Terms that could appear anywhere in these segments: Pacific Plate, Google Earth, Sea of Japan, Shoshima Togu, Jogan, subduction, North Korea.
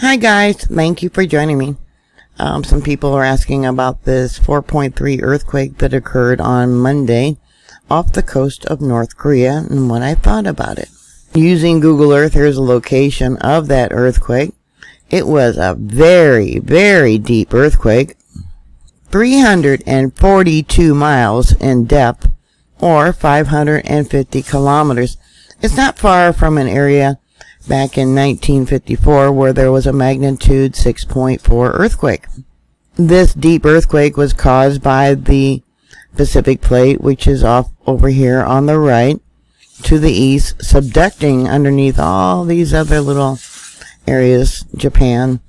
Hi guys, thank you for joining me. Some people are asking about this 4.3 earthquake that occurred on Monday off the coast of North Korea and what I thought about it. Using Google Earth, here's a location of that earthquake. It was a very, very deep earthquake, 342 miles in depth or 550 kilometers. It's not far from an area back in 1954 where there was a magnitude 6.4 earthquake. This deep earthquake was caused by the Pacific Plate, which is off over here on the right to the east, subducting underneath all these other little areas, Japan,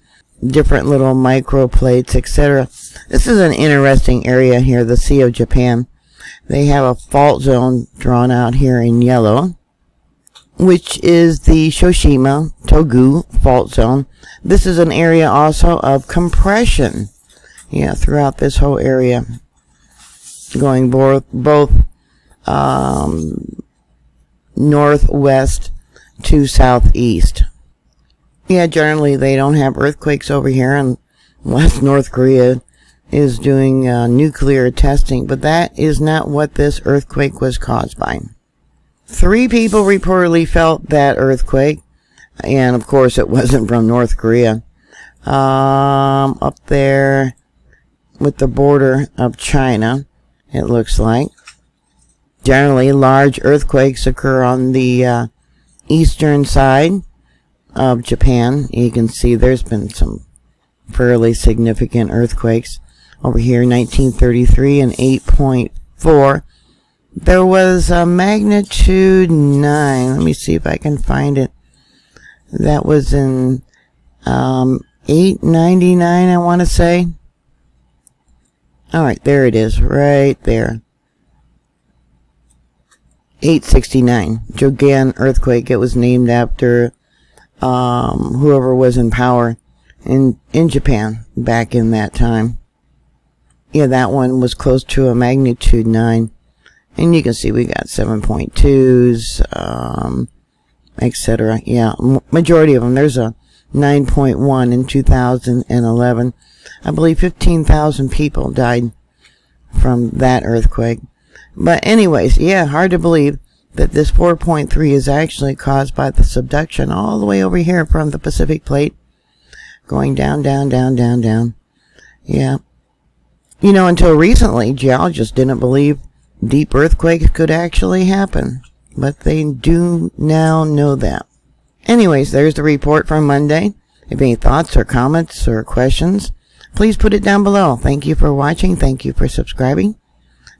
different little microplates, etc. This is an interesting area here, the Sea of Japan. They have a fault zone drawn out here in yellow, which is the Shoshima Togu fault zone. This is an area also of compression. Yeah, throughout this whole area, going both northwest to southeast. Yeah, generally they don't have earthquakes over here unless North Korea is doing nuclear testing, but that is not what this earthquake was caused by. 3 people reportedly felt that earthquake, and of course it wasn't from North Korea. Up there with the border of China, it looks like. Generally, large earthquakes occur on the eastern side of Japan. You can see there's been some fairly significant earthquakes. Over here, 1933 and 8.4. There was a magnitude 9. Let me see if I can find it. That was in 899, I want to say. All right, there it is, right there. 869, Jogan earthquake. It was named after whoever was in power in Japan back in that time. Yeah, that one was close to a magnitude 9. And you can see we got 7.2s, etc. Yeah, majority of them. There's a 9.1 in 2011. I believe 15,000 people died from that earthquake. But anyways, yeah, hard to believe that this 4.3 is actually caused by the subduction all the way over here from the Pacific Plate, going down, down, down, down, down. Yeah. You know, until recently, geologists didn't believe deep earthquakes could actually happen, but they do now know that. Anyways, there's the report from Monday. If any thoughts or comments or questions, please put it down below. Thank you for watching. Thank you for subscribing.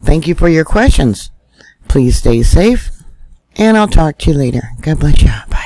Thank you for your questions. Please stay safe, and I'll talk to you later. God bless you. Bye.